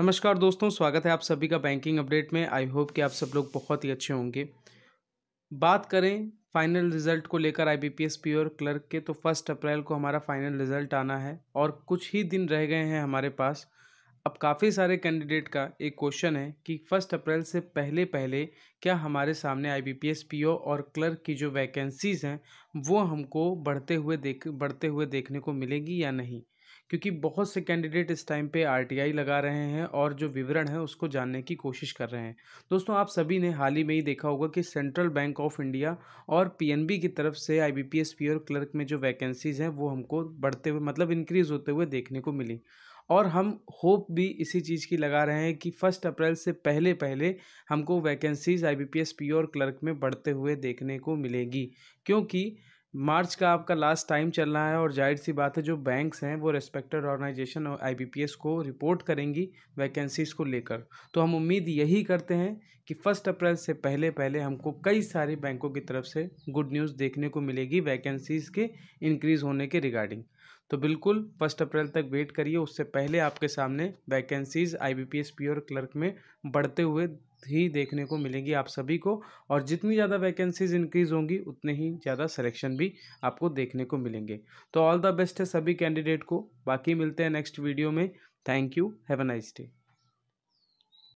नमस्कार दोस्तों, स्वागत है आप सभी का बैंकिंग अपडेट में। आई होप कि आप सब लोग बहुत ही अच्छे होंगे। बात करें फाइनल रिजल्ट को लेकर IBPS PO और क्लर्क के, तो 1 अप्रैल को हमारा फाइनल रिजल्ट आना है और कुछ ही दिन रह गए हैं हमारे पास। अब काफ़ी सारे कैंडिडेट का एक क्वेश्चन है कि 1 अप्रैल से पहले क्या हमारे सामने IBPS PO और क्लर्क की जो वैकेंसीज़ हैं वो हमको बढ़ते हुए देखने को मिलेंगी या नहीं, क्योंकि बहुत से कैंडिडेट इस टाइम पे RTI लगा रहे हैं और जो विवरण है उसको जानने की कोशिश कर रहे हैं। दोस्तों, आप सभी ने हाल ही में ही देखा होगा कि सेंट्रल बैंक ऑफ इंडिया और PNB की तरफ से IBPS PO और क्लर्क में जो वैकेंसीज़ हैं वो हमको इंक्रीज़ होते हुए देखने को मिली। और हम होप भी इसी चीज़ की लगा रहे हैं कि 1 अप्रैल से पहले हमको वैकेंसीज़ IBPS PO और क्लर्क में बढ़ते हुए देखने को मिलेगी, क्योंकि मार्च का आपका लास्ट टाइम चल रहा है और जाहिर सी बात है जो बैंक्स हैं वो रेस्पेक्टेड ऑर्गेनाइजेशन और IBPS को रिपोर्ट करेंगी वैकेंसीज़ को लेकर। तो हम उम्मीद यही करते हैं कि 1 अप्रैल से पहले हमको कई सारे बैंकों की तरफ से गुड न्यूज़ देखने को मिलेगी वैकेंसीज़ के इंक्रीज़ होने के रिगार्डिंग। तो बिल्कुल 1 अप्रैल तक वेट करिए, उससे पहले आपके सामने वैकेंसीज़ IBPS PO और क्लर्क में बढ़ते हुए ही देखने को मिलेंगी आप सभी को। और जितनी ज़्यादा वैकेंसीज इंक्रीज़ होंगी उतने ही ज़्यादा सिलेक्शन भी आपको देखने को मिलेंगे। तो ऑल द बेस्ट है सभी कैंडिडेट को। बाकी मिलते हैं नेक्स्ट वीडियो में। Thank you, have a nice day.